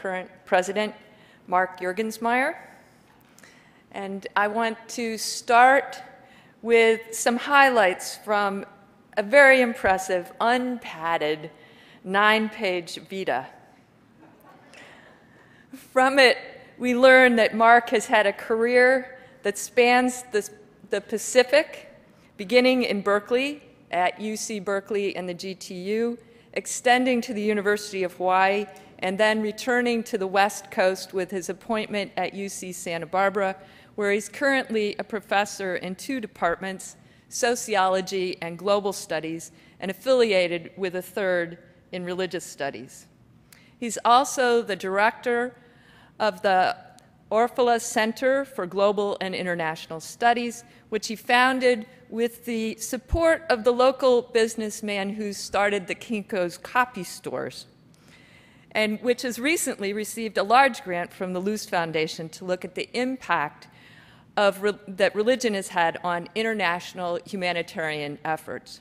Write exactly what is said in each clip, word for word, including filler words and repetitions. current president, Mark Juergensmeyer. And I want to start with some highlights from a very impressive, unpadded, nine-page vita. From it, we learn that Mark has had a career that spans the, the Pacific, beginning in Berkeley, at U C Berkeley and the G T U, extending to the University of Hawaii, and then returning to the West Coast with his appointment at U C Santa Barbara, where he's currently a professor in two departments, sociology and global studies, and affiliated with a third in religious studies. He's also the director of the Orfalea Center for Global and International Studies, which he founded with the support of the local businessman who started the Kinko's copy stores, and which has recently received a large grant from the Luce Foundation to look at the impact of re that religion has had on international humanitarian efforts.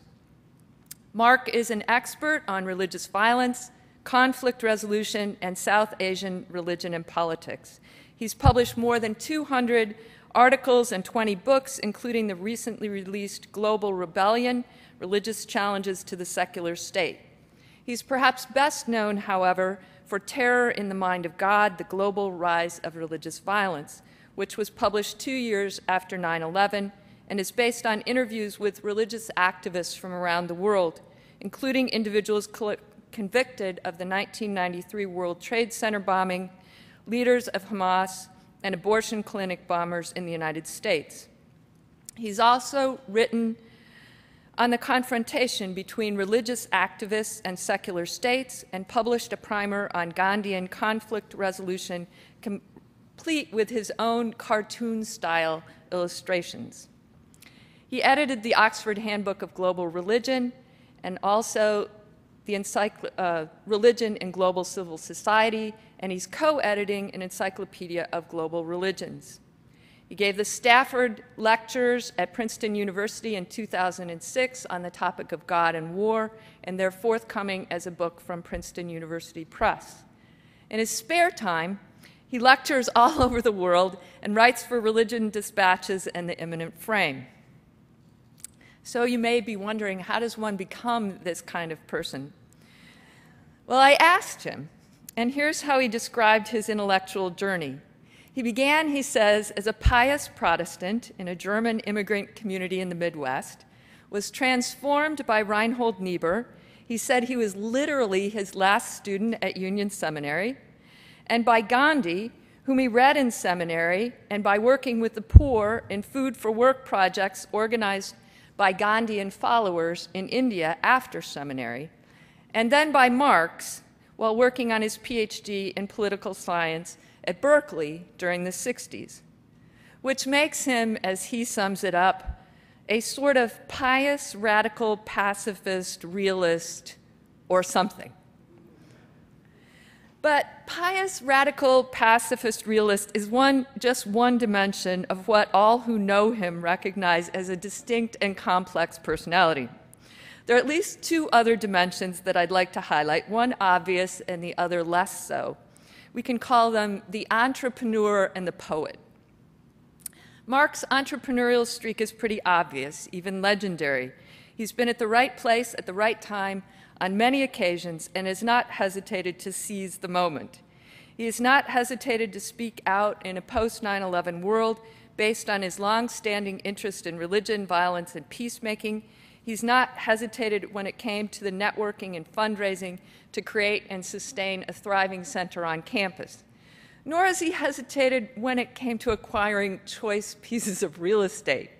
Mark is an expert on religious violence, conflict resolution, and South Asian religion and politics. He's published more than two hundred articles and twenty books, including the recently released Global Rebellion, Religious Challenges to the Secular State. He's perhaps best known, however, for Terror in the Mind of God, The Global Rise of Religious Violence, which was published two years after nine eleven and is based on interviews with religious activists from around the world, including individuals convicted of the nineteen ninety-three World Trade Center bombing, leaders of Hamas, and abortion clinic bombers in the United States. He's also written on the confrontation between religious activists and secular states, and published a primer on Gandhian conflict resolution, complete with his own cartoon-style illustrations. He edited the Oxford Handbook of Global Religion, and also the Encycl- uh, Religion in Global Civil Society, and he's co-editing an Encyclopedia of Global Religions. He gave the Stafford Lectures at Princeton University in two thousand six on the topic of God and war, and they're forthcoming as a book from Princeton University Press. In his spare time, he lectures all over the world and writes for Religion Dispatches and The Imminent Frame. So you may be wondering, how does one become this kind of person? Well, I asked him, and here's how he described his intellectual journey. He began, he says, as a pious Protestant in a German immigrant community in the Midwest, was transformed by Reinhold Niebuhr. He said he was literally his last student at Union Seminary, and by Gandhi, whom he read in seminary, and by working with the poor in Food for Work projects organized by Gandhian followers in India after seminary, and then by Marx while working on his PhD in political science at Berkeley during the sixties, which makes him, as he sums it up, a sort of pious, radical, pacifist, realist, or something. But pious, radical, pacifist, realist is one, just one dimension of what all who know him recognize as a distinct and complex personality. There are at least two other dimensions that I'd like to highlight, one obvious and the other less so. We can call them the entrepreneur and the poet. Mark's entrepreneurial streak is pretty obvious, even legendary. He's been at the right place at the right time on many occasions and has not hesitated to seize the moment. He has not hesitated to speak out in a post nine eleven world based on his long-standing interest in religion, violence, and peacemaking. He's not hesitated when it came to the networking and fundraising to create and sustain a thriving center on campus. Nor has he hesitated when it came to acquiring choice pieces of real estate.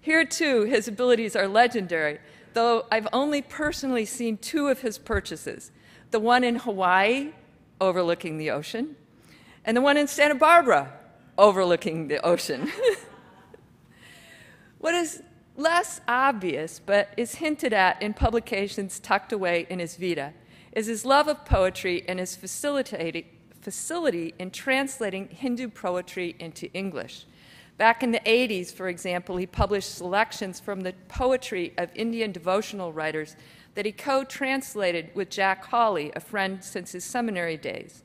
Here, too, his abilities are legendary, though I've only personally seen two of his purchases, the one in Hawaii, overlooking the ocean, and the one in Santa Barbara, overlooking the ocean. What is less obvious, but is hinted at in publications tucked away in his vita, is his love of poetry and his facility in translating Hindu poetry into English. Back in the eighties, for example, he published selections from the poetry of Indian devotional writers that he co-translated with Jack Hawley, a friend since his seminary days.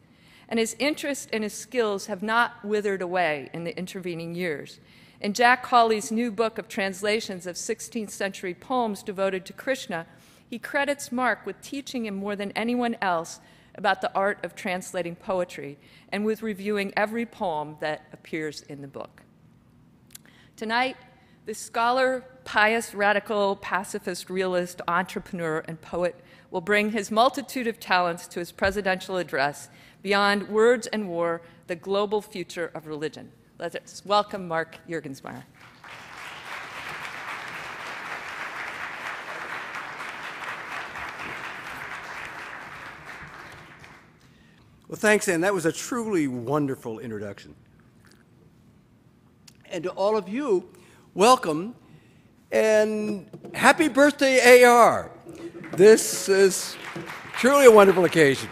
and his interest and his skills have not withered away in the intervening years. In Jack Hawley's new book of translations of sixteenth century poems devoted to Krishna, he credits Mark with teaching him more than anyone else about the art of translating poetry and with reviewing every poem that appears in the book. Tonight, this scholar, pious, radical, pacifist, realist, entrepreneur, and poet will bring his multitude of talents to his presidential address, Beyond Words and War, the Global Future of Religion. Let's welcome Mark Juergensmeyer. Well, thanks, Anne. That was a truly wonderful introduction. And to all of you, welcome, and happy birthday, A R. This is truly a wonderful occasion.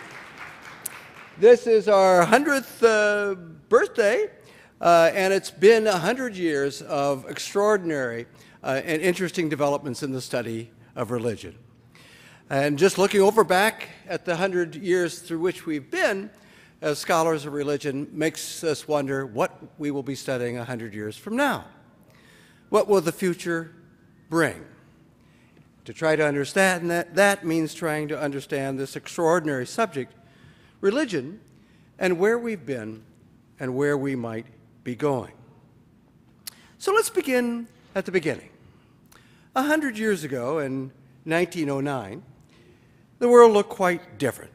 This is our hundredth uh, birthday, uh, and it's been one hundred years of extraordinary uh, and interesting developments in the study of religion. And just looking over back at the hundred years through which we've been as scholars of religion makes us wonder what we will be studying a hundred years from now. What will the future bring? To try to understand that, that means trying to understand this extraordinary subject, religion, and where we've been and where we might be going. So let's begin at the beginning. A hundred years ago in nineteen oh nine, the world looked quite different.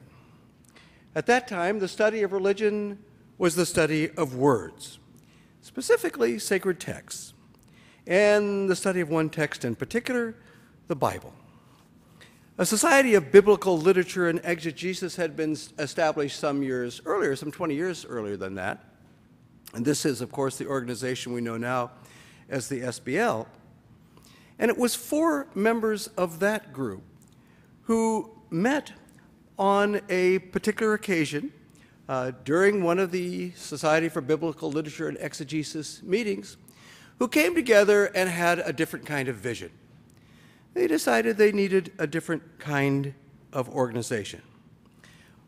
At that time, the study of religion was the study of words, specifically sacred texts, and the study of one text in particular, the Bible. A society of biblical literature and exegesis had been established some years earlier, some twenty years earlier than that. And this is, of course, the organization we know now as the S B L. And it was four members of that group who met on a particular occasion uh, during one of the Society for Biblical Literature and Exegesis meetings, who came together and had a different kind of vision. They decided they needed a different kind of organization.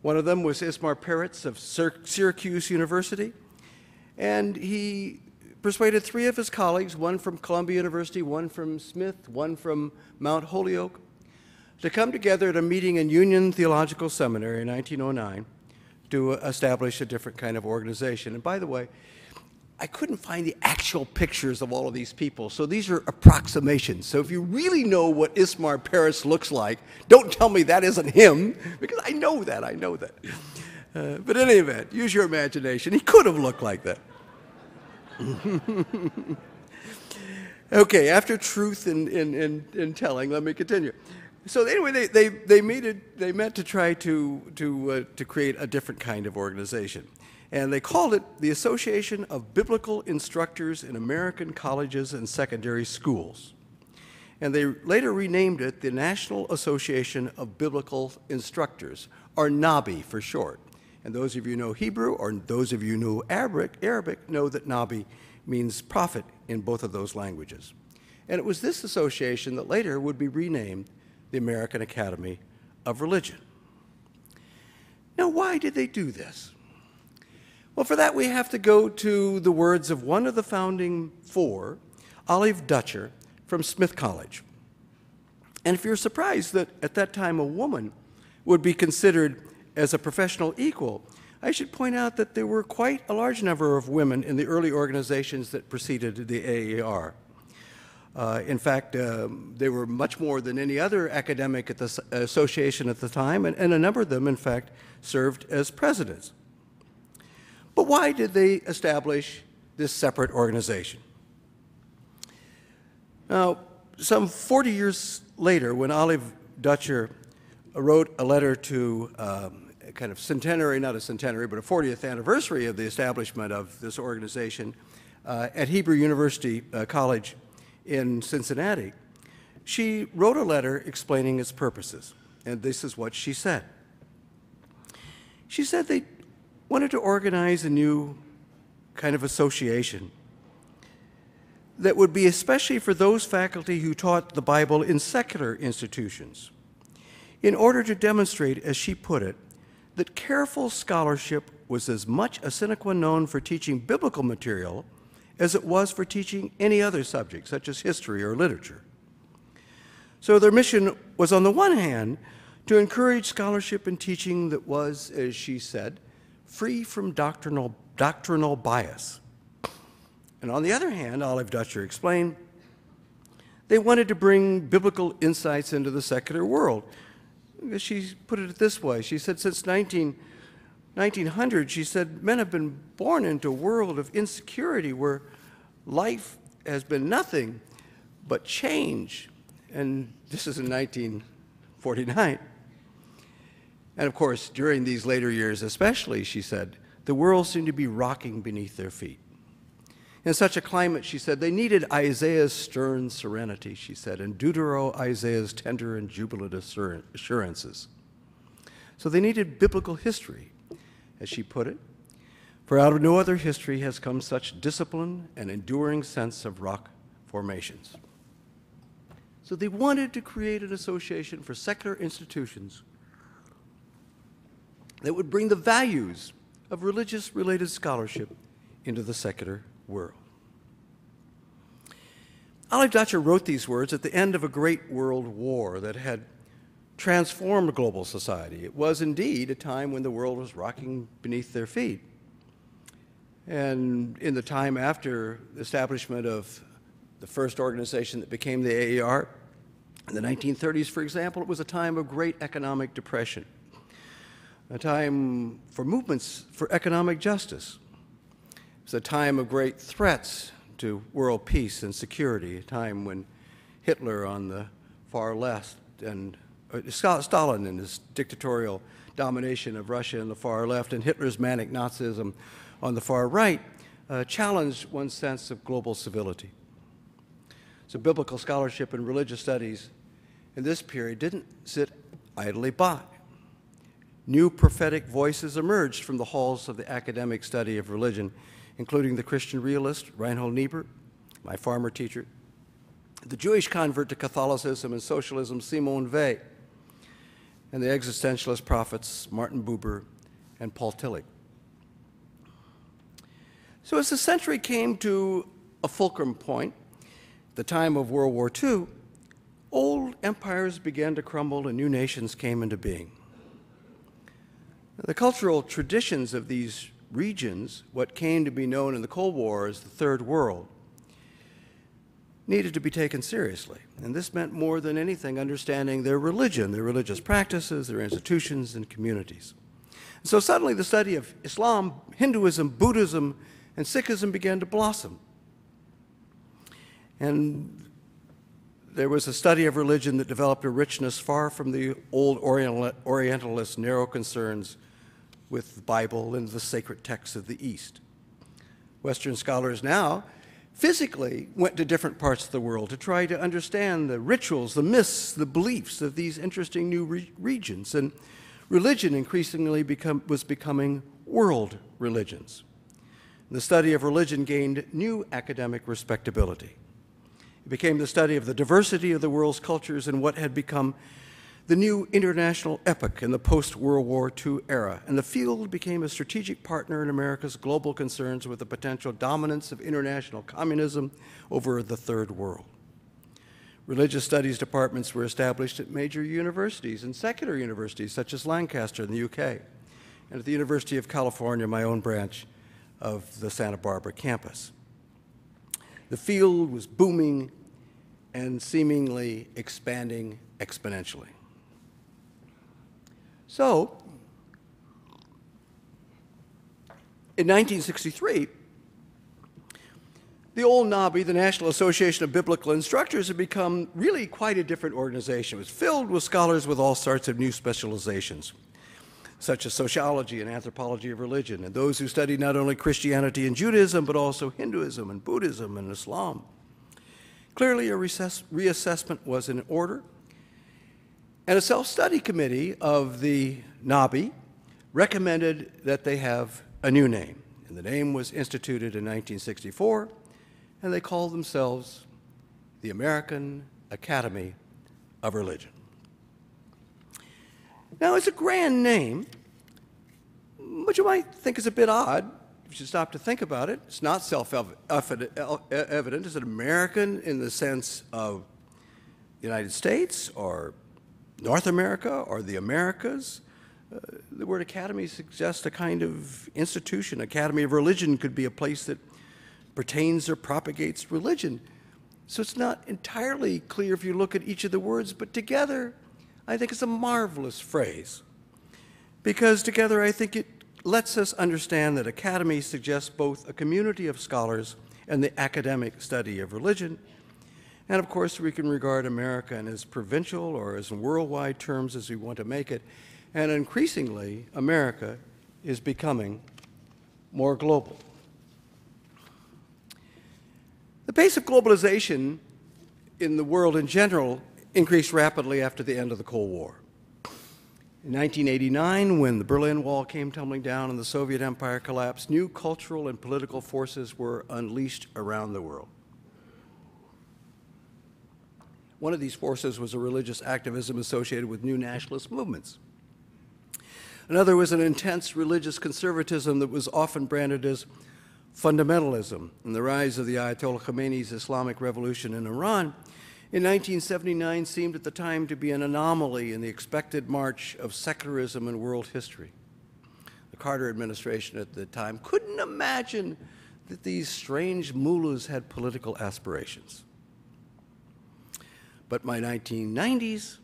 One of them was Ismar Peritz of Syracuse University, and he persuaded three of his colleagues, one from Columbia University, one from Smith, one from Mount Holyoke, to come together at a meeting in Union Theological Seminary in nineteen oh nine to establish a different kind of organization. And by the way, I couldn't find the actual pictures of all of these people, so these are approximations. So if you really know what Ismar Peritz looks like, don't tell me that isn't him, because I know that, I know that. Uh, but in any event, use your imagination. He could have looked like that. Okay, after truth in, in, in, in telling, let me continue. So anyway, they, they, they, meted, they met to try to, to, uh, to create a different kind of organization. And they called it the Association of Biblical Instructors in American Colleges and Secondary Schools. And they later renamed it the National Association of Biblical Instructors, or NABI for short. And those of you who know Hebrew, or those of you who know Arabic, Arabic know that NABI means prophet in both of those languages. And it was this association that later would be renamed the American Academy of Religion. Now, why did they do this? Well, for that, we have to go to the words of one of the founding four, Olive Dutcher, from Smith College. And if you're surprised that at that time a woman would be considered as a professional equal, I should point out that there were quite a large number of women in the early organizations that preceded the A A R. Uh, in fact, um, they were much more than any other academic at the association at the time, and, and a number of them, in fact, served as presidents. But why did they establish this separate organization? Now, some forty years later, when Olive Dutcher wrote a letter to um, a kind of centenary, not a centenary, but a fortieth anniversary of the establishment of this organization uh, at Hebrew University uh, College in Cincinnati, she wrote a letter explaining its purposes. And this is what she said. She said they wanted to organize a new kind of association that would be especially for those faculty who taught the Bible in secular institutions, in order to demonstrate, as she put it, that careful scholarship was as much a sine qua non for teaching biblical material as it was for teaching any other subject, such as history or literature. So their mission was, on the one hand, to encourage scholarship and teaching that was, as she said, free from doctrinal, doctrinal bias. And on the other hand, Olive Dutcher explained, they wanted to bring biblical insights into the secular world. She put it this way. She said, since nineteen hundred, she said, men have been born into a world of insecurity where life has been nothing but change. And this is in nineteen forty-nine. And of course, during these later years especially, she said, the world seemed to be rocking beneath their feet. In such a climate, she said, they needed Isaiah's stern serenity, she said, and Deutero Isaiah's tender and jubilant assurances. So they needed biblical history, as she put it, for out of no other history has come such discipline and enduring sense of rock formations. So they wanted to create an association for secular institutions that would bring the values of religious-related scholarship into the secular world. Olive Dutcher wrote these words at the end of a great world war that had transformed global society. It was indeed a time when the world was rocking beneath their feet. And in the time after the establishment of the first organization that became the A A R, in the nineteen thirties, for example, it was a time of great economic depression, a time for movements for economic justice. It's a time of great threats to world peace and security, a time when Hitler on the far left and uh, Stalin and his dictatorial domination of Russia on the far left and Hitler's manic Nazism on the far right uh, challenged one's sense of global civility. So biblical scholarship and religious studies in this period didn't sit idly by. New prophetic voices emerged from the halls of the academic study of religion, including the Christian realist Reinhold Niebuhr, my farmer teacher, the Jewish convert to Catholicism and socialism Simone Weil, and the existentialist prophets Martin Buber and Paul Tillich. So as the century came to a fulcrum point, the time of World War Two, old empires began to crumble and new nations came into being. The cultural traditions of these regions, what came to be known in the Cold War as the Third World, needed to be taken seriously. And this meant more than anything understanding their religion, their religious practices, their institutions and communities. And so suddenly the study of Islam, Hinduism, Buddhism, and Sikhism began to blossom. And there was a study of religion that developed a richness far from the old Orientalist narrow concerns with the Bible and the sacred texts of the East. Western scholars now physically went to different parts of the world to try to understand the rituals, the myths, the beliefs of these interesting new re regions, and religion increasingly become, was becoming world religions. The study of religion gained new academic respectability. It became the study of the diversity of the world's cultures and what had become the new international epoch in the post-World War Two era, and the field became a strategic partner in America's global concerns with the potential dominance of international communism over the Third World. Religious studies departments were established at major universities and secular universities such as Lancaster in the U K, and at the University of California, my own branch of the Santa Barbara campus. The field was booming and seemingly expanding exponentially. So, in nineteen sixty-three, the old N A B I, the National Association of Biblical Instructors, had become really quite a different organization. It was filled with scholars with all sorts of new specializations, such as sociology and anthropology of religion, and those who studied not only Christianity and Judaism, but also Hinduism and Buddhism and Islam. Clearly, a reassessment was in order. And a self-study committee of the N A B I recommended that they have a new name. And the name was instituted in nineteen sixty-four, and they called themselves the American Academy of Religion. Now, it's a grand name, which you might think is a bit odd if you stop to think about it. It's not self-evident. Is it American in the sense of the United States or North America or the Americas? Uh, the word academy suggests a kind of institution. Academy of Religion could be a place that pertains or propagates religion. So it's not entirely clear if you look at each of the words, but together, I think it's a marvelous phrase. Because together, I think it lets us understand that academy suggests both a community of scholars and the academic study of religion. And of course, we can regard America in as provincial or as worldwide terms as we want to make it. And increasingly, America is becoming more global. The pace of globalization in the world in general increased rapidly after the end of the Cold War. In nineteen eighty-nine, when the Berlin Wall came tumbling down and the Soviet Empire collapsed, new cultural and political forces were unleashed around the world. One of these forces was a religious activism associated with new nationalist movements. Another was an intense religious conservatism that was often branded as fundamentalism, and the rise of the Ayatollah Khomeini's Islamic Revolution in Iran in nineteen seventy-nine seemed at the time to be an anomaly in the expected march of secularism in world history. The Carter administration at the time couldn't imagine that these strange mullahs had political aspirations. But by the nineteen nineties,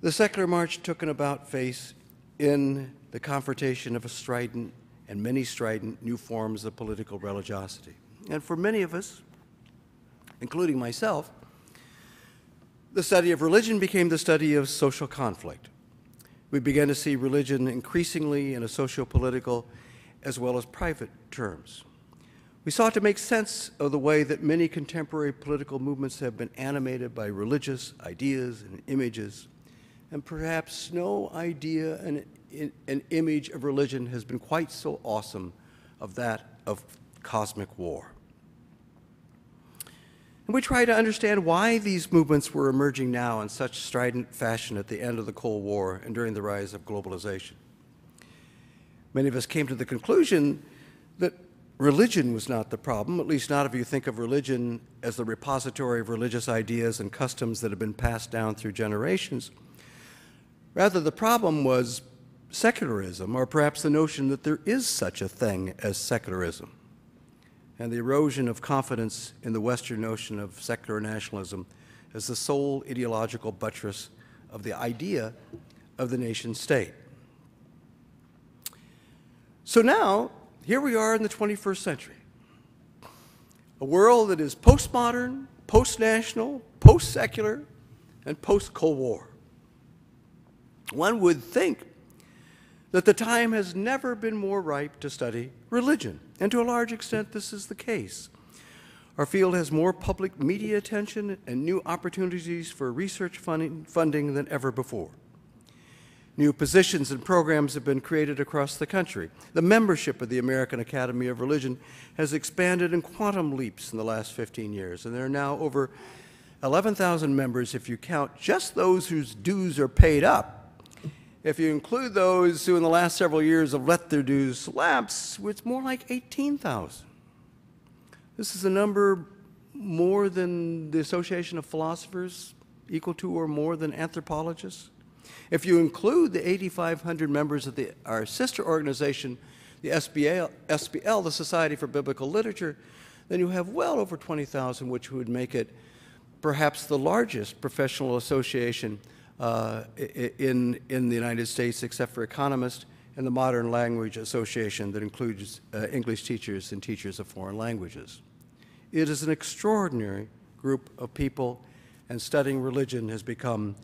the secular march took an about-face in the confrontation of a strident and many strident new forms of political religiosity. And for many of us, including myself, the study of religion became the study of social conflict. We began to see religion increasingly in a socio-political as well as private terms. We sought to make sense of the way that many contemporary political movements have been animated by religious ideas and images. And perhaps no idea and an image of religion has been quite so awesome of that of cosmic war. And we try to understand why these movements were emerging now in such strident fashion at the end of the Cold War and during the rise of globalization. Many of us came to the conclusion that religion was not the problem, at least not if you think of religion as the repository of religious ideas and customs that have been passed down through generations. Rather, the problem was secularism, or perhaps the notion that there is such a thing as secularism, and the erosion of confidence in the Western notion of secular nationalism as the sole ideological buttress of the idea of the nation state. So now, here we are in the twenty-first century, a world that is postmodern, post-national, post-secular, and post-Cold War. One would think that the time has never been more ripe to study religion, and to a large extent this is the case. Our field has more public media attention and new opportunities for research funding, funding than ever before. New positions and programs have been created across the country. The membership of the American Academy of Religion has expanded in quantum leaps in the last fifteen years, and there are now over eleven thousand members if you count just those whose dues are paid up. If you include those who in the last several years have let their dues lapse, it's more like eighteen thousand. This is a number more than the Association of Philosophers, equal to or more than anthropologists. If you include the eighty-five hundred members of the, our sister organization, the S B L, S B L, the Society for Biblical Literature, then you have well over twenty thousand, which would make it perhaps the largest professional association Uh, in, in the United States, except for economists, and the Modern Language Association that includes uh, English teachers and teachers of foreign languages. It is an extraordinary group of people, and studying religion has become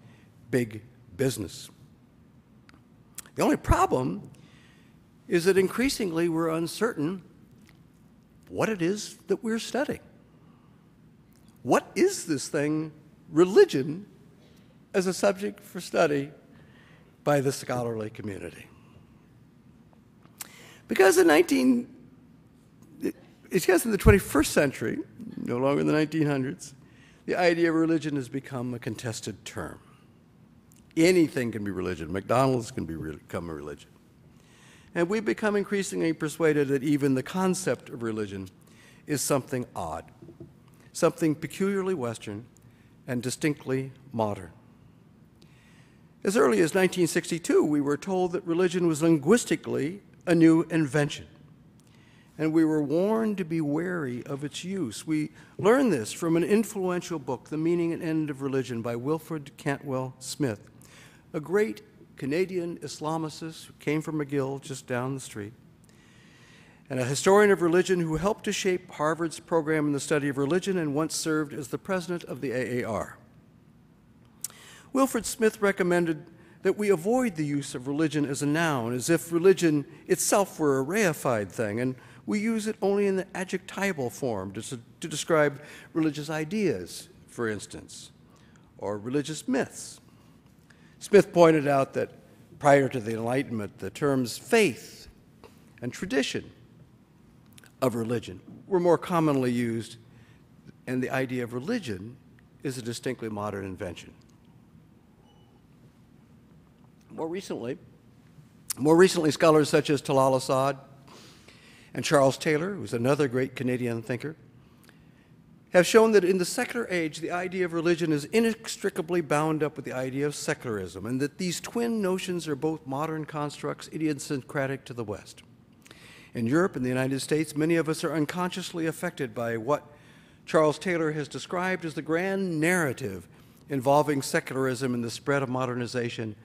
big business. The only problem is that increasingly we're uncertain what it is that we're studying. What is this thing, religion, as a subject for study by the scholarly community? Because in nineteen, it's because in the twenty-first century, no longer in the nineteen hundreds, the idea of religion has become a contested term. Anything can be religion. McDonald's can be, become a religion. and we become increasingly persuaded that even the concept of religion is something odd, something peculiarly Western and distinctly modern. As early as nineteen sixty-two, we were told that religion was linguistically a new invention, and we were warned to be wary of its use. We learned this from an influential book, The Meaning and End of Religion, by Wilfred Cantwell Smith, a great Canadian Islamicist who came from McGill just down the street, and a historian of religion who helped to shape Harvard's program in the study of religion and once served as the president of the A A R. Wilfred Smith recommended that we avoid the use of religion as a noun, as if religion itself were a reified thing, and we use it only in the adjectival form to, to describe religious ideas, for instance, or religious myths. Smith pointed out that prior to the Enlightenment, the terms faith and tradition of religion were more commonly used, and the idea of religion is a distinctly modern invention. More recently, more recently, scholars such as Talal Asad and Charles Taylor, who's another great Canadian thinker, have shown that in the secular age, the idea of religion is inextricably bound up with the idea of secularism, and that these twin notions are both modern constructs idiosyncratic to the West. In Europe and the United States, many of us are unconsciously affected by what Charles Taylor has described as the grand narrative involving secularism and the spread of modernization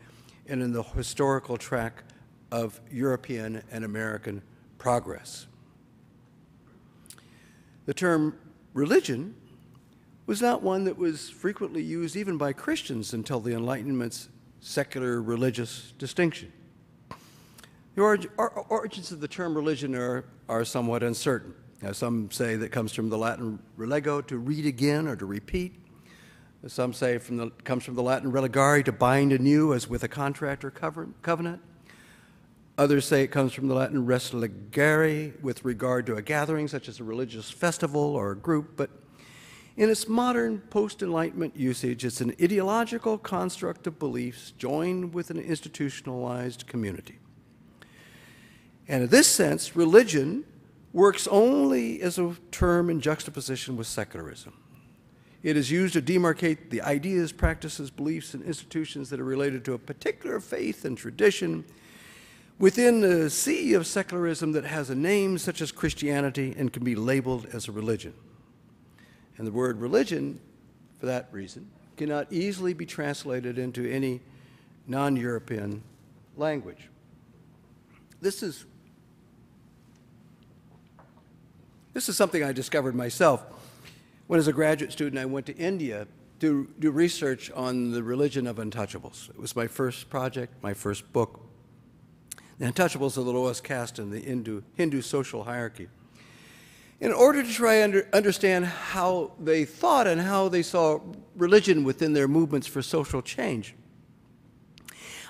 and in the historical track of European and American progress. The term religion was not one that was frequently used even by Christians until the Enlightenment's secular religious distinction. The orig or origins of the term religion are, are somewhat uncertain. Now, some say that comes from the Latin relego, to read again or to repeat. Some say from the, comes from the Latin religare, to bind anew as with a contract or covenant. Others say it comes from the Latin res ligare, with regard to a gathering such as a religious festival or a group, but in its modern post-Enlightenment usage, it's an ideological construct of beliefs joined with an institutionalized community. And in this sense, religion works only as a term in juxtaposition with secularism. It is used to demarcate the ideas, practices, beliefs, and institutions that are related to a particular faith and tradition within the sea of secularism that has a name such as Christianity and can be labeled as a religion. And the word religion, for that reason, cannot easily be translated into any non-European language. This is, this is something I discovered myself. When as a graduate student, I went to India to do research on the religion of untouchables. It was my first project, my first book. The untouchables are the lowest caste in the Hindu, Hindu social hierarchy. In order to try and under, understand how they thought and how they saw religion within their movements for social change,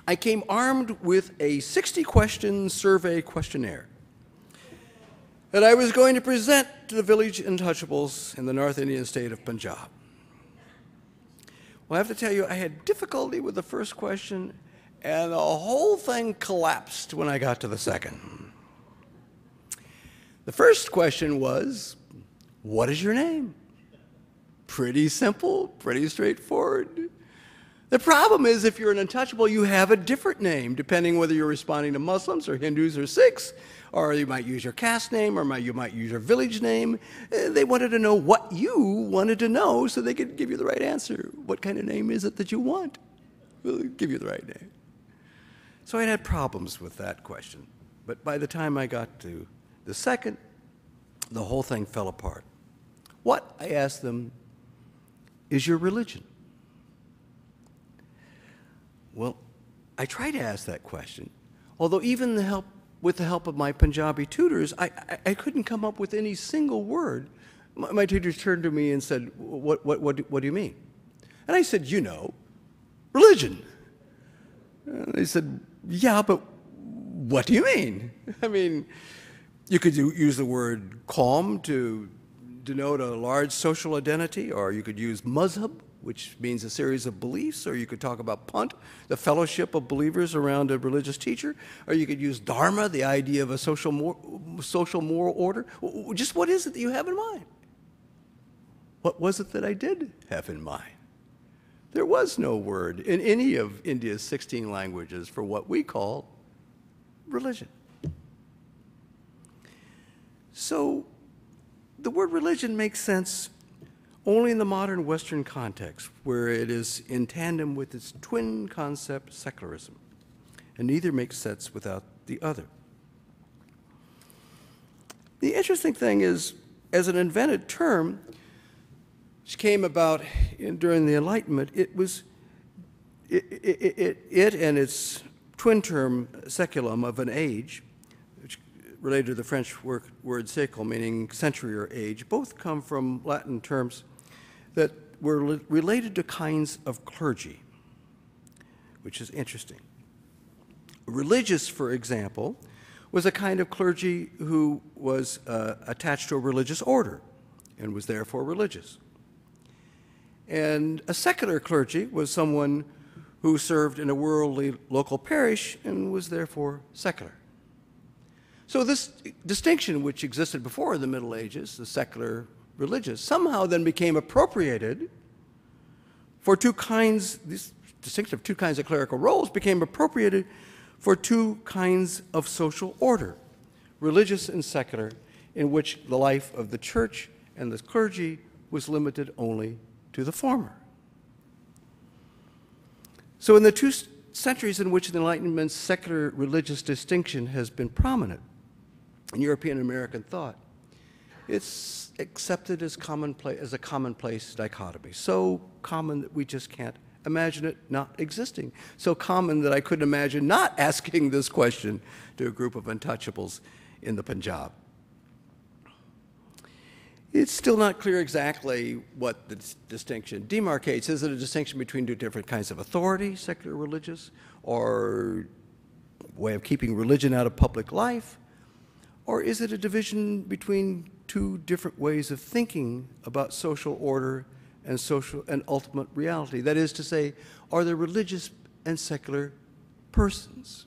I came armed with a sixty question survey questionnaire that I was going to present to the village untouchables in the North Indian state of Punjab. Well, I have to tell you, I had difficulty with the first question, and the whole thing collapsed when I got to the second. The first question was, what is your name? Pretty simple, pretty straightforward. The problem is, if you're an untouchable, you have a different name, depending whether you're responding to Muslims or Hindus or Sikhs, or you might use your caste name, or you might use your village name. They wanted to know what you wanted to know so they could give you the right answer. What kind of name is it that you want? We'll give you the right name. So I had problems with that question. But by the time I got to the second, the whole thing fell apart. What, I asked them, is your religion? Well, I tried to ask that question, although even the help, with the help of my Punjabi tutors, I, I, I couldn't come up with any single word. My, my tutors turned to me and said, what, what, what, what do you mean? And I said, you know, religion. And they said, yeah, but what do you mean? I mean, you could use the word calm to denote a large social identity, or you could use mazhab, which means a series of beliefs, or you could talk about punt, the fellowship of believers around a religious teacher, or you could use dharma, the idea of a social, mor social moral order. Just what is it that you have in mind? What was it that I did have in mind? There was no word in any of India's sixteen languages for what we call religion. So the word religion makes sense only in the modern Western context, where it is in tandem with its twin concept, secularism, and neither makes sense without the other. The interesting thing is, as an invented term, which came about in, during the Enlightenment, it was it, it, it, it and its twin term, seculum, of an age, which related to the French word, word sécle, meaning century or age, both come from Latin terms that were related to kinds of clergy, which is interesting. Religious, for example, was a kind of clergy who was uh, attached to a religious order and was therefore religious. And a secular clergy was someone who served in a worldly local parish and was therefore secular. So this distinction, which existed before the Middle Ages, the secular religious, somehow then became appropriated for two kinds, this distinction of two kinds of clerical roles became appropriated for two kinds of social order, religious and secular, in which the life of the church and the clergy was limited only to the former. So in the two centuries in which the Enlightenment's secular religious distinction has been prominent in European and American thought, it's accepted as, commonplace, as a commonplace dichotomy, so common that we just can't imagine it not existing, so common that I couldn't imagine not asking this question to a group of untouchables in the Punjab. It's still not clear exactly what the distinction demarcates. Is it a distinction between two different kinds of authority, secular religious, or a way of keeping religion out of public life? Or is it a division between two different ways of thinking about social order and social and ultimate reality? That is to say, are there religious and secular persons?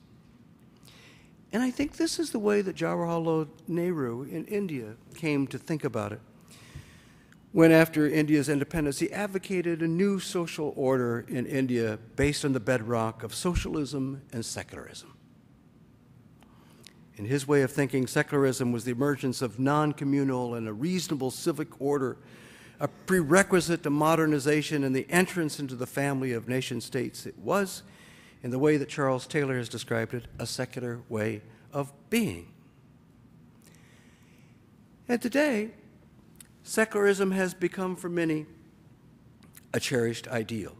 And I think this is the way that Jawaharlal Nehru in India came to think about it, when after India's independence, he advocated a new social order in India based on the bedrock of socialism and secularism. In his way of thinking, secularism was the emergence of non-communal and a reasonable civic order, a prerequisite to modernization and the entrance into the family of nation states. It was, in the way that Charles Taylor has described it, a secular way of being. And today, secularism has become for many a cherished ideal.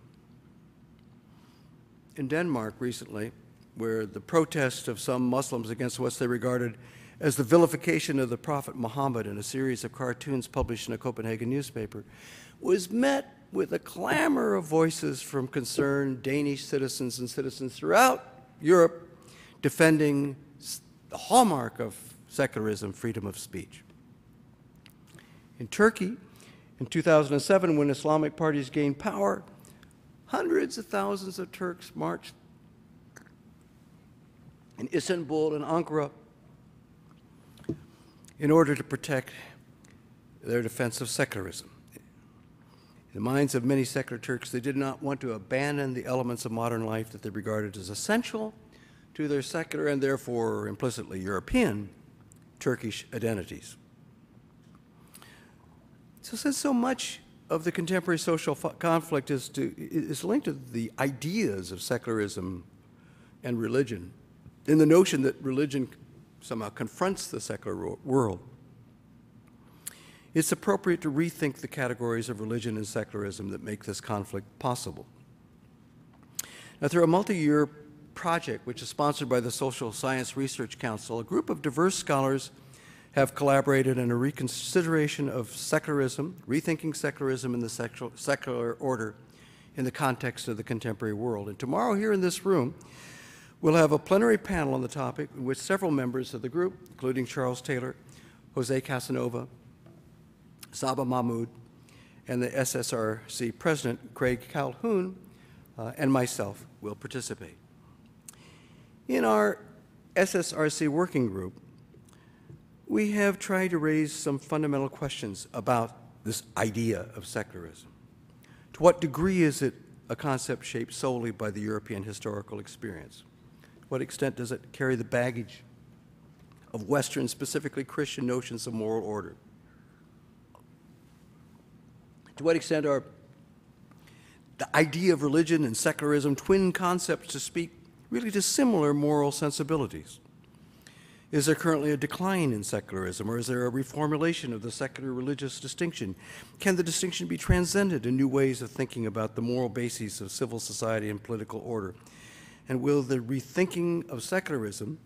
In Denmark recently, where the protest of some Muslims against what they regarded as the vilification of the Prophet Muhammad in a series of cartoons published in a Copenhagen newspaper was met with a clamor of voices from concerned Danish citizens and citizens throughout Europe defending the hallmark of secularism, freedom of speech. In Turkey, in two thousand seven, when Islamic parties gained power, hundreds of thousands of Turks marched in Istanbul and Ankara in order to protect their defense of secularism. In the minds of many secular Turks, they did not want to abandon the elements of modern life that they regarded as essential to their secular and therefore implicitly European Turkish identities. So since so much of the contemporary social conflict is, to, is linked to the ideas of secularism and religion, and the notion that religion somehow confronts the secular world, it's appropriate to rethink the categories of religion and secularism that make this conflict possible. Now, through a multi-year project, which is sponsored by the Social Science Research Council, a group of diverse scholars have collaborated in a reconsideration of secularism, rethinking secularism in the secular order in the context of the contemporary world. And tomorrow here in this room, we'll have a plenary panel on the topic in which several members of the group, including Charles Taylor, Jose Casanova, Zaba Mahmood, and the S S R C president, Craig Calhoun, uh, and myself will participate. In our S S R C working group, we have tried to raise some fundamental questions about this idea of secularism. To what degree is it a concept shaped solely by the European historical experience? To what extent does it carry the baggage of Western, specifically Christian, notions of moral order? To what extent are the idea of religion and secularism twin concepts to speak really to similar moral sensibilities? Is there currently a decline in secularism, or is there a reformulation of the secular religious distinction? Can the distinction be transcended in new ways of thinking about the moral bases of civil society and political order? And will the rethinking of secularism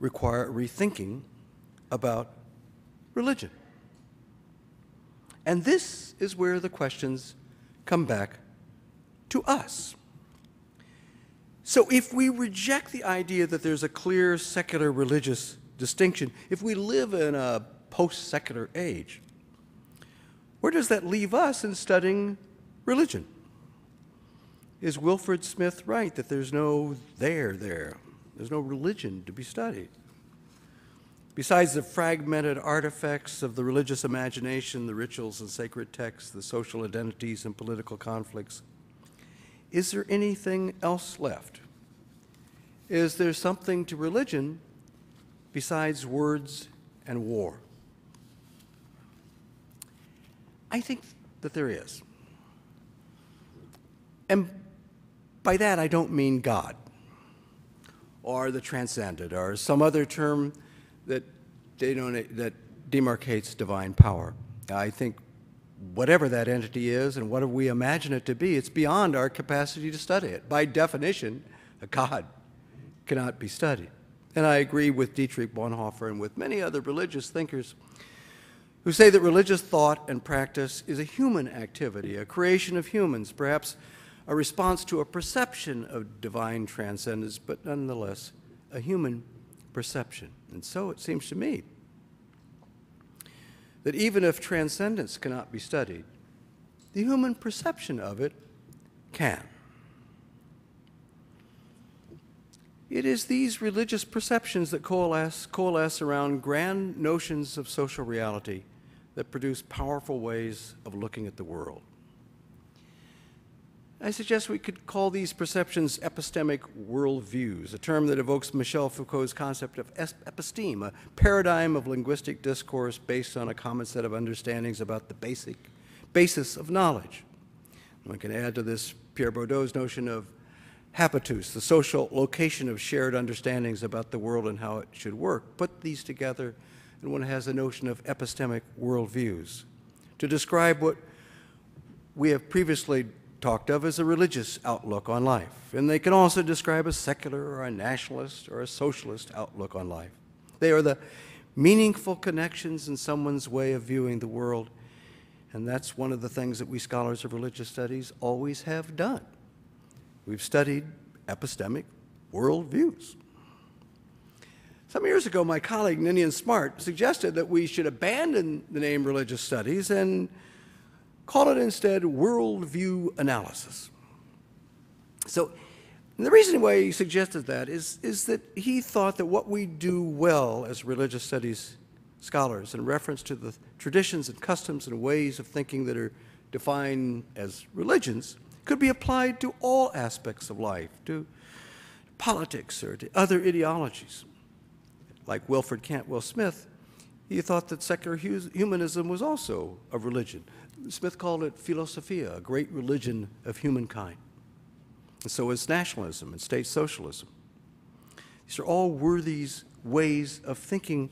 require rethinking about religion? And this is where the questions come back to us. So if we reject the idea that there's a clear secular religious distinction, if we live in a post-secular age, where does that leave us in studying religion? Is Wilfred Smith right that there's no there there? There's no religion to be studied? Besides the fragmented artifacts of the religious imagination, the rituals and sacred texts, the social identities and political conflicts, is there anything else left? Is there something to religion besides words and war? I think that there is. And by that, I don't mean God or the transcendent or some other term that, they don't, that demarcates divine power. I think whatever that entity is and whatever we imagine it to be, it's beyond our capacity to study it. By definition, a God cannot be studied. And I agree with Dietrich Bonhoeffer and with many other religious thinkers who say that religious thought and practice is a human activity, a creation of humans, perhaps a response to a perception of divine transcendence, but nonetheless a human perception. And so it seems to me that even if transcendence cannot be studied, the human perception of it can. It is these religious perceptions that coalesce, coalesce around grand notions of social reality that produce powerful ways of looking at the world. I suggest we could call these perceptions epistemic worldviews, a term that evokes Michel Foucault's concept of episteme, a paradigm of linguistic discourse based on a common set of understandings about the basic basis of knowledge. One can add to this Pierre Bourdieu's notion of habitus, the social location of shared understandings about the world and how it should work. Put these together, and one has a notion of epistemic worldviews to describe what we have previously talked of as a religious outlook on life. And they can also describe a secular or a nationalist or a socialist outlook on life. They are the meaningful connections in someone's way of viewing the world. And that's one of the things that we scholars of religious studies always have done. We've studied epistemic worldviews. Some years ago, my colleague Ninian Smart suggested that we should abandon the name religious studies and call it instead worldview analysis. So the reason why he suggested that is, is that he thought that what we do well as religious studies scholars in reference to the traditions and customs and ways of thinking that are defined as religions could be applied to all aspects of life, to politics or to other ideologies. Like Wilfred Cantwell Smith, he thought that secular humanism was also a religion. Smith called it philosophia, a great religion of humankind. And so is nationalism and state socialism. These are all worthy ways of thinking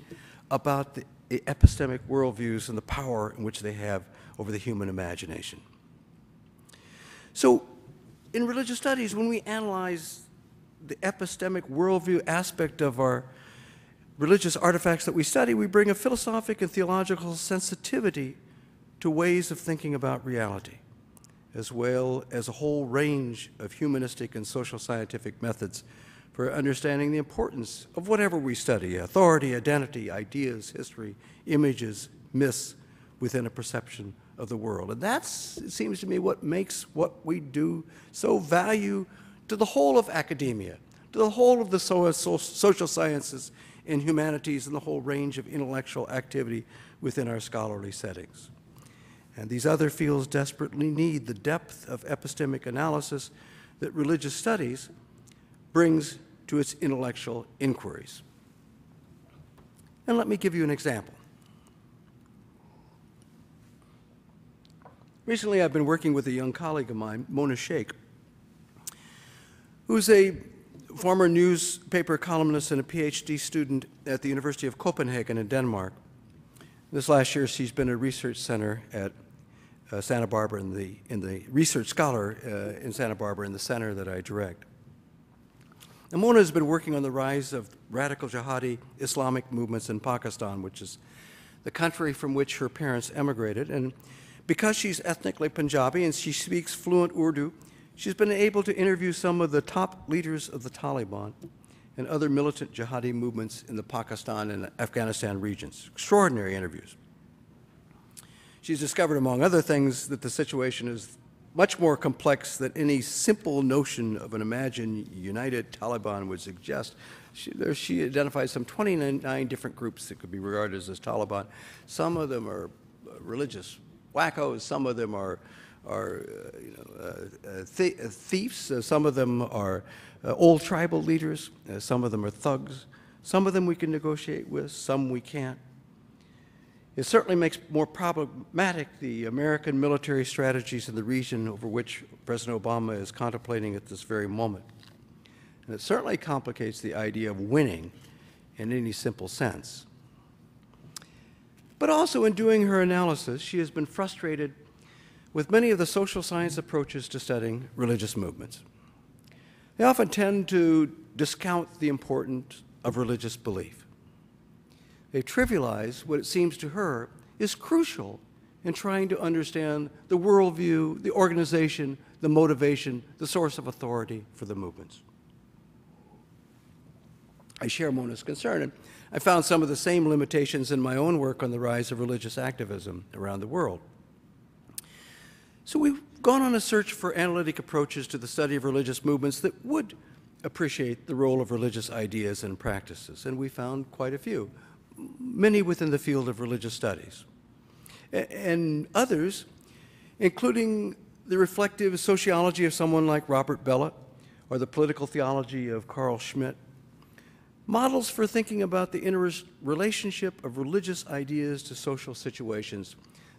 about the epistemic worldviews and the power in which they have over the human imagination. So in religious studies, when we analyze the epistemic worldview aspect of our religious artifacts that we study, we bring a philosophic and theological sensitivity to ways of thinking about reality, as well as a whole range of humanistic and social scientific methods for understanding the importance of whatever we study, authority, identity, ideas, history, images, myths, within a perception of the world. And that's, it seems to me, what makes what we do so valuable to the whole of academia, to the whole of the so so social sciences and humanities and the whole range of intellectual activity within our scholarly settings. And these other fields desperately need the depth of epistemic analysis that religious studies brings to its intellectual inquiries. And let me give you an example. Recently, I've been working with a young colleague of mine, Mona Sheikh, who's a former newspaper columnist and a PhD student at the University of Copenhagen in Denmark. This last year, she's been a research center at uh, Santa Barbara, in the, in the research scholar uh, in Santa Barbara in the center that I direct. And Mona has been working on the rise of radical jihadi Islamic movements in Pakistan, which is the country from which her parents emigrated. And because she's ethnically Punjabi and she speaks fluent Urdu, she's been able to interview some of the top leaders of the Taliban and other militant jihadi movements in the Pakistan and Afghanistan regions. Extraordinary interviews. She's discovered, among other things, that the situation is much more complex than any simple notion of an imagined united Taliban would suggest. She, there, she identifies some twenty-nine different groups that could be regarded as Taliban. Some of them are religious wackos, some of them are are uh, you know, uh, uh, th uh, thieves, uh, some of them are uh, old tribal leaders, uh, some of them are thugs, some of them we can negotiate with, some we can't. It certainly makes more problematic the American military strategies in the region over which President Obama is contemplating at this very moment. And it certainly complicates the idea of winning in any simple sense. But also in doing her analysis, she has been frustrated with many of the social science approaches to studying religious movements. They often tend to discount the importance of religious belief. They trivialize what it seems to her is crucial in trying to understand the worldview, the organization, the motivation, the source of authority for the movements. I share Mona's concern, and I found some of the same limitations in my own work on the rise of religious activism around the world. So we've gone on a search for analytic approaches to the study of religious movements that would appreciate the role of religious ideas and practices, and we found quite a few, many within the field of religious studies, and others, including the reflective sociology of someone like Robert Bellah or the political theology of Carl Schmitt, models for thinking about the interrelationship of religious ideas to social situations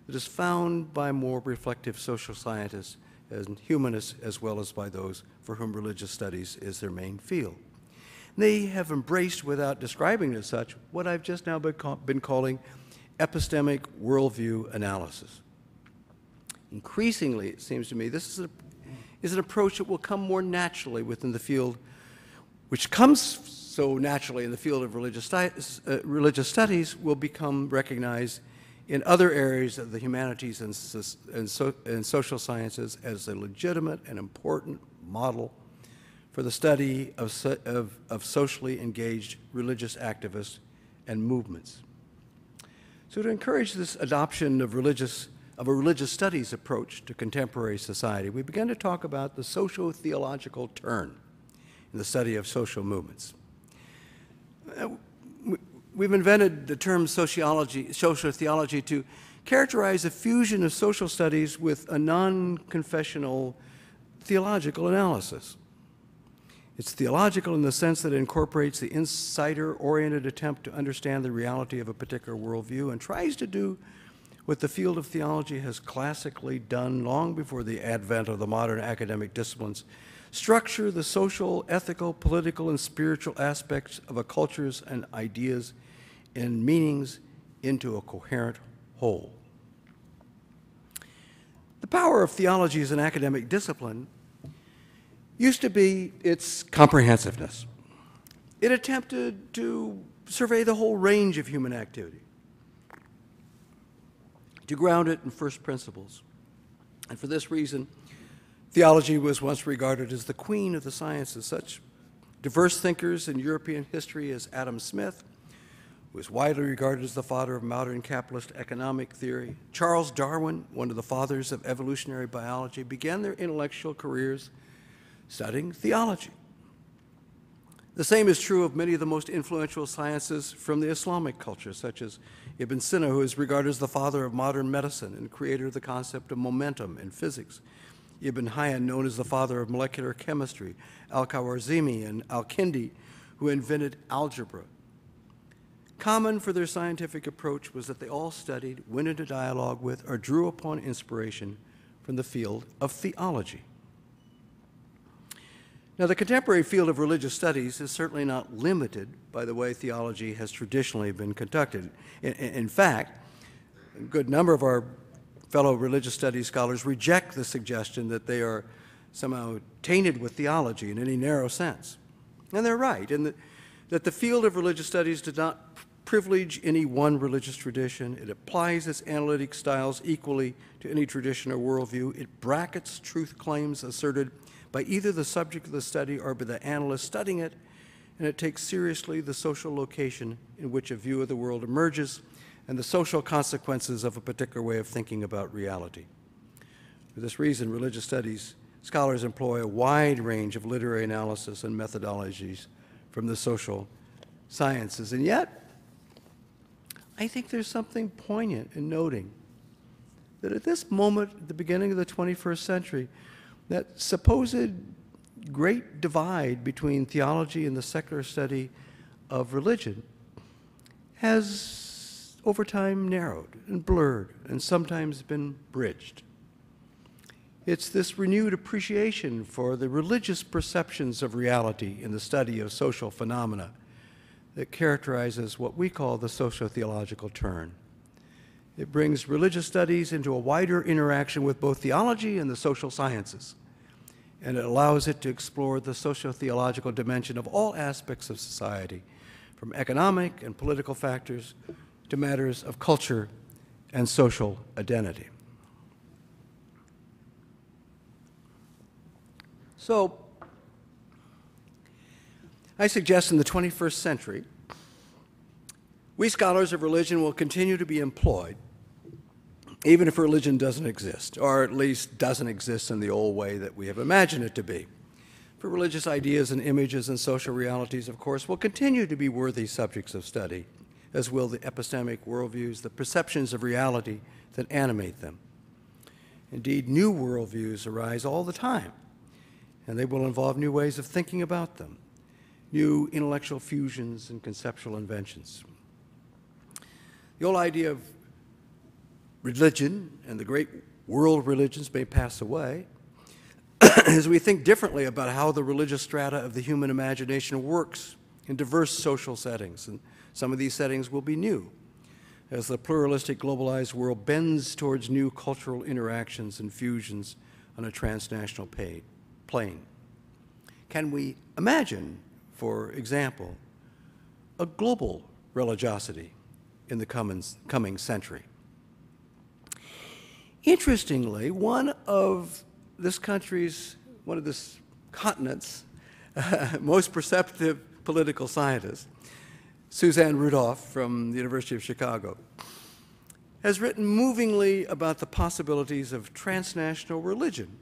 that is found by more reflective social scientists and humanists, as well as by those for whom religious studies is their main field. They have embraced, without describing it as such, what I've just now been, call been calling epistemic worldview analysis. Increasingly, it seems to me, this is, a, is an approach that will come more naturally within the field, which comes so naturally in the field of religious, uh, religious studies, will become recognized in other areas of the humanities and, and, so, and social sciences as a legitimate and important model for the study of, so, of, of socially engaged religious activists and movements. So to encourage this adoption of, religious, of a religious studies approach to contemporary society, we began to talk about the socio-theological turn in the study of social movements. Uh, we, We've invented the term sociology, social theology to characterize a fusion of social studies with a non-confessional theological analysis. It's theological in the sense that it incorporates the insider-oriented attempt to understand the reality of a particular worldview and tries to do what the field of theology has classically done long before the advent of the modern academic disciplines: structure the social, ethical, political, and spiritual aspects of a culture's and ideas and meanings into a coherent whole. The power of theology as an academic discipline used to be its comprehensiveness. It attempted to survey the whole range of human activity, to ground it in first principles. And for this reason, theology was once regarded as the queen of the sciences. Such diverse thinkers in European history as Adam Smith, who is widely regarded as the father of modern capitalist economic theory. Charles Darwin, one of the fathers of evolutionary biology, began their intellectual careers studying theology. The same is true of many of the most influential sciences from the Islamic culture, such as Ibn Sina, who is regarded as the father of modern medicine and creator of the concept of momentum in physics. Ibn Hayyan, known as the father of molecular chemistry, Al-Khwarizmi and Al-Kindi, who invented algebra. Common for their scientific approach was that they all studied, went into dialogue with, or drew upon inspiration from the field of theology. Now, the contemporary field of religious studies is certainly not limited by the way theology has traditionally been conducted. In, in fact, a good number of our fellow religious studies scholars reject the suggestion that they are somehow tainted with theology in any narrow sense. And they're right in the, that the field of religious studies did not privilege any one religious tradition. It applies its analytic styles equally to any tradition or worldview. It brackets truth claims asserted by either the subject of the study or by the analyst studying it, and it takes seriously the social location in which a view of the world emerges and the social consequences of a particular way of thinking about reality. For this reason, religious studies scholars employ a wide range of literary analysis and methodologies from the social sciences. And yet, I think there's something poignant in noting that at this moment, at the beginning of the twenty-first century, that supposed great divide between theology and the secular study of religion has over time narrowed and blurred and sometimes been bridged. It's this renewed appreciation for the religious perceptions of reality in the study of social phenomena that characterizes what we call the socio-theological turn. It brings religious studies into a wider interaction with both theology and the social sciences, and it allows it to explore the socio-theological dimension of all aspects of society, from economic and political factors to matters of culture and social identity. So, I suggest in the twenty-first century, we scholars of religion will continue to be employed even if religion doesn't exist, or at least doesn't exist in the old way that we have imagined it to be. For religious ideas and images and social realities, of course, will continue to be worthy subjects of study, as will the epistemic worldviews, the perceptions of reality that animate them. Indeed, new worldviews arise all the time, and they will involve new ways of thinking about them, new intellectual fusions and conceptual inventions. The old idea of religion and the great world religions may pass away as we think differently about how the religious strata of the human imagination works in diverse social settings. And some of these settings will be new as the pluralistic globalized world bends towards new cultural interactions and fusions on a transnational plane. Can we imagine, for example, a global religiosity in the coming century? Interestingly, one of this country's, one of this continent's uh, most perceptive political scientists, Suzanne Rudolph from the University of Chicago, has written movingly about the possibilities of transnational religion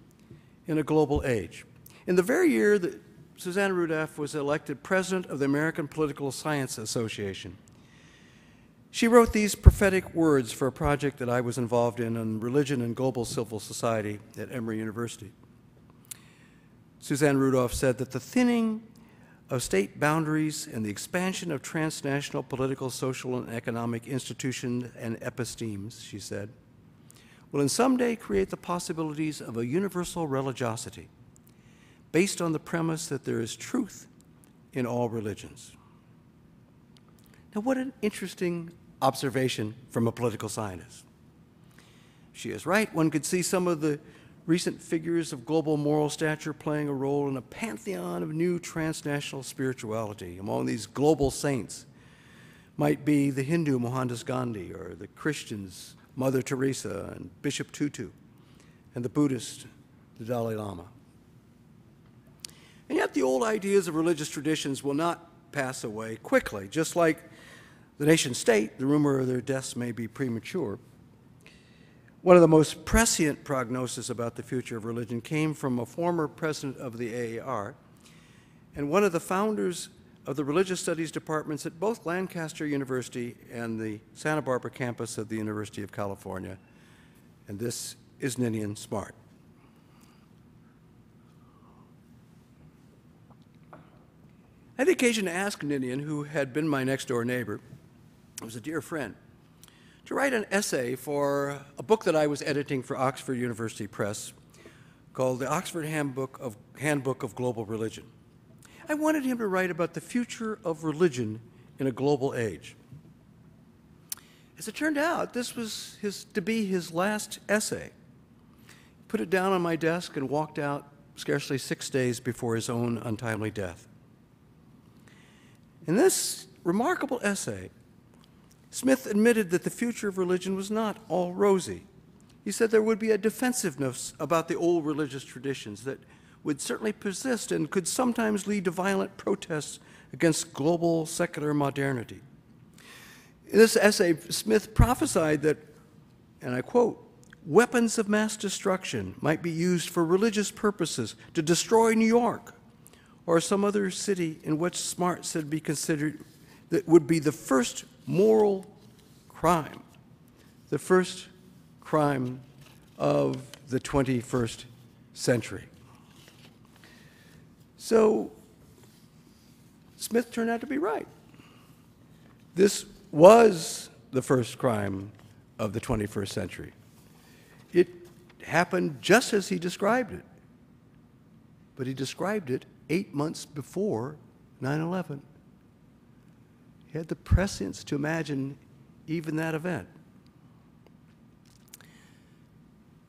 in a global age. In the very year that Suzanne Rudolph was elected president of the American Political Science Association, she wrote these prophetic words for a project that I was involved in on religion and global civil society at Emory University. Suzanne Rudolph said that the thinning of state boundaries and the expansion of transnational political, social, and economic institutions and epistemes, she said, will in some day create the possibilities of a universal religiosity based on the premise that there is truth in all religions. Now, what an interesting observation from a political scientist. She is right. One could see some of the recent figures of global moral stature playing a role in a pantheon of new transnational spirituality. Among these global saints might be the Hindu Mohandas Gandhi, or the Christians Mother Teresa and Bishop Tutu, and the Buddhist the Dalai Lama. And yet the old ideas of religious traditions will not pass away quickly, just like the nation state, the rumor of their deaths may be premature. One of the most prescient prognoses about the future of religion came from a former president of the A A R and one of the founders of the religious studies departments at both Lancaster University and the Santa Barbara campus of the University of California. And this is Ninian Smart. I had the occasion to ask Ninian, who had been my next door neighbor, who was a dear friend, to write an essay for a book that I was editing for Oxford University Press called The Oxford Handbook of, Handbook of Global Religion. I wanted him to write about the future of religion in a global age. As it turned out, this was his, to be his last essay. He put it down on my desk and walked out scarcely six days before his own untimely death. In this remarkable essay, Smith admitted that the future of religion was not all rosy. He said there would be a defensiveness about the old religious traditions that would certainly persist and could sometimes lead to violent protests against global secular modernity. In this essay, Smith prophesied that, and I quote, "weapons of mass destruction might be used for religious purposes to destroy New York or some other city in which," Smart said, "be considered that would be the first moral crime, the first crime of the twenty-first century." So Smith turned out to be right. This was the first crime of the twenty-first century. It happened just as he described it, but he described it eight months before nine eleven. He had the prescience to imagine even that event.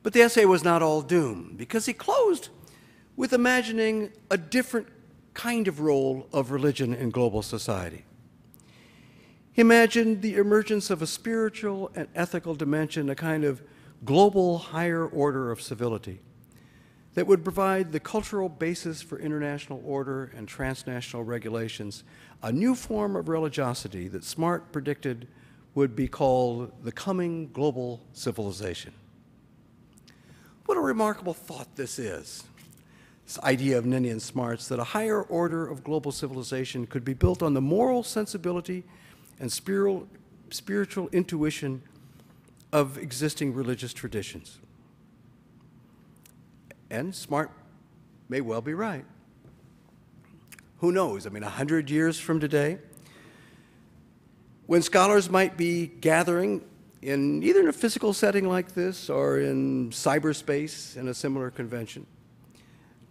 But the essay was not all doom, because he closed with imagining a different kind of role of religion in global society. He imagined the emergence of a spiritual and ethical dimension, a kind of global higher order of civility that would provide the cultural basis for international order and transnational regulations, a new form of religiosity that Smart predicted would be called the coming global civilization. What a remarkable thought this is. This idea of Ninian Smart's that a higher order of global civilization could be built on the moral sensibility and spiritual, spiritual intuition of existing religious traditions. And Smart may well be right. Who knows? I mean, a hundred years from today, when scholars might be gathering in either in a physical setting like this or in cyberspace in a similar convention,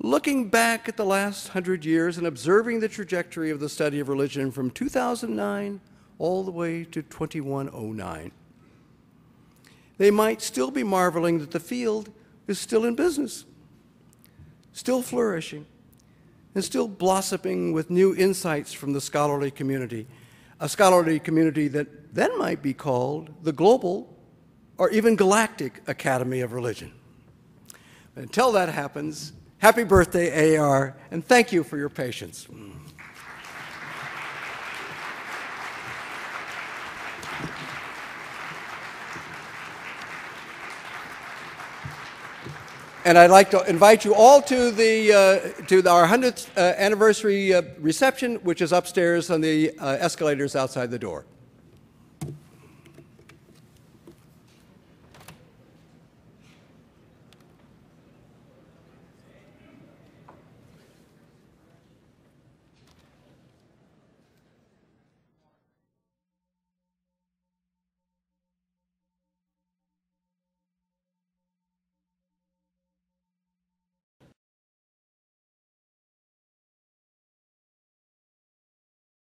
looking back at the last hundred years and observing the trajectory of the study of religion from two thousand nine all the way to twenty-one oh nine. They might still be marveling that the field is still in business, still flourishing, and still blossoming with new insights from the scholarly community, a scholarly community that then might be called the Global or even Galactic Academy of Religion. Until that happens, happy birthday, A R, and thank you for your patience. And I'd like to invite you all to the uh, to the, our hundredth uh, anniversary uh, reception, which is upstairs on the uh, escalators outside the door.